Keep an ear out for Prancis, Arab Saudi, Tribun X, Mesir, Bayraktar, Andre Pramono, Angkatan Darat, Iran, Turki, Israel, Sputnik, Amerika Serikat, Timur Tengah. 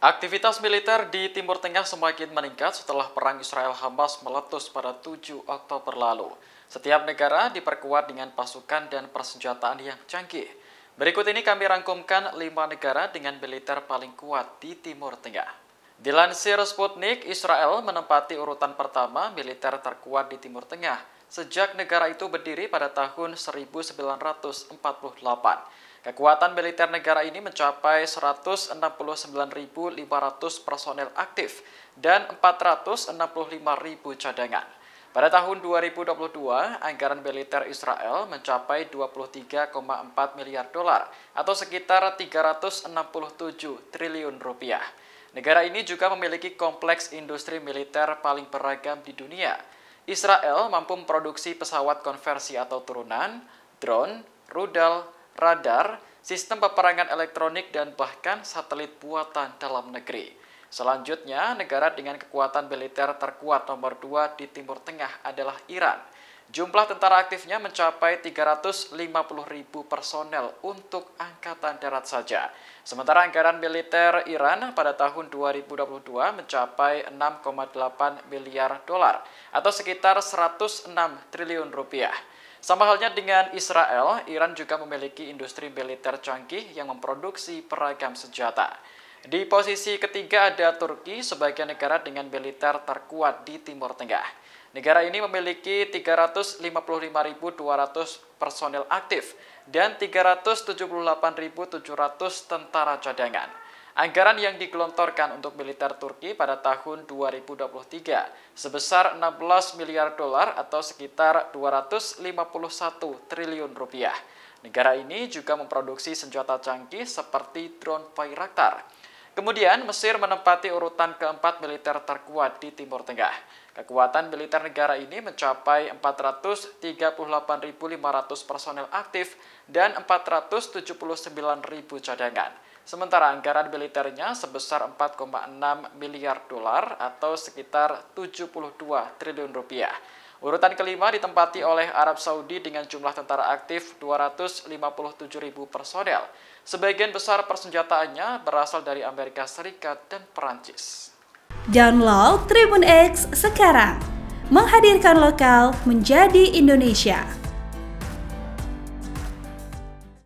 Aktivitas militer di Timur Tengah semakin meningkat setelah perang Israel-Hamas meletus pada 7 Oktober lalu. Setiap negara diperkuat dengan pasukan dan persenjataan yang canggih. Berikut ini kami rangkumkan 5 negara dengan militer paling kuat di Timur Tengah. Dilansir Sputnik, Israel menempati urutan pertama militer terkuat di Timur Tengah sejak negara itu berdiri pada tahun 1948. Kekuatan militer negara ini mencapai 169.500 personel aktif dan 465.000 cadangan. Pada tahun 2022, anggaran militer Israel mencapai 23,4 miliar dolar atau sekitar 367 triliun rupiah. Negara ini juga memiliki kompleks industri militer paling beragam di dunia. Israel mampu memproduksi pesawat konversi atau turunan, drone, rudal, radar, sistem peperangan elektronik, dan bahkan satelit buatan dalam negeri. Selanjutnya, negara dengan kekuatan militer terkuat nomor 2 di Timur Tengah adalah Iran. Jumlah tentara aktifnya mencapai 350.000 personel untuk angkatan darat saja. Sementara anggaran militer Iran pada tahun 2022 mencapai 6,8 miliar dolar atau sekitar 106 triliun rupiah. Sama halnya dengan Israel, Iran juga memiliki industri militer canggih yang memproduksi beragam senjata. Di posisi ketiga ada Turki sebagai negara dengan militer terkuat di Timur Tengah. Negara ini memiliki 355.200 personel aktif dan 378.700 tentara cadangan. Anggaran yang digelontorkan untuk militer Turki pada tahun 2023 sebesar 16 miliar dolar atau sekitar 251 triliun rupiah. Negara ini juga memproduksi senjata canggih seperti drone Bayraktar. Kemudian Mesir menempati urutan keempat militer terkuat di Timur Tengah. Kekuatan militer negara ini mencapai 438.500 personel aktif dan 479.000 cadangan. Sementara anggaran militernya sebesar 4,6 miliar dolar atau sekitar 72 triliun rupiah. Urutan kelima ditempati oleh Arab Saudi dengan jumlah tentara aktif 257.000 personel. Sebagian besar persenjataannya berasal dari Amerika Serikat dan Prancis. Download Tribun X sekarang. Menghadirkan lokal menjadi Indonesia.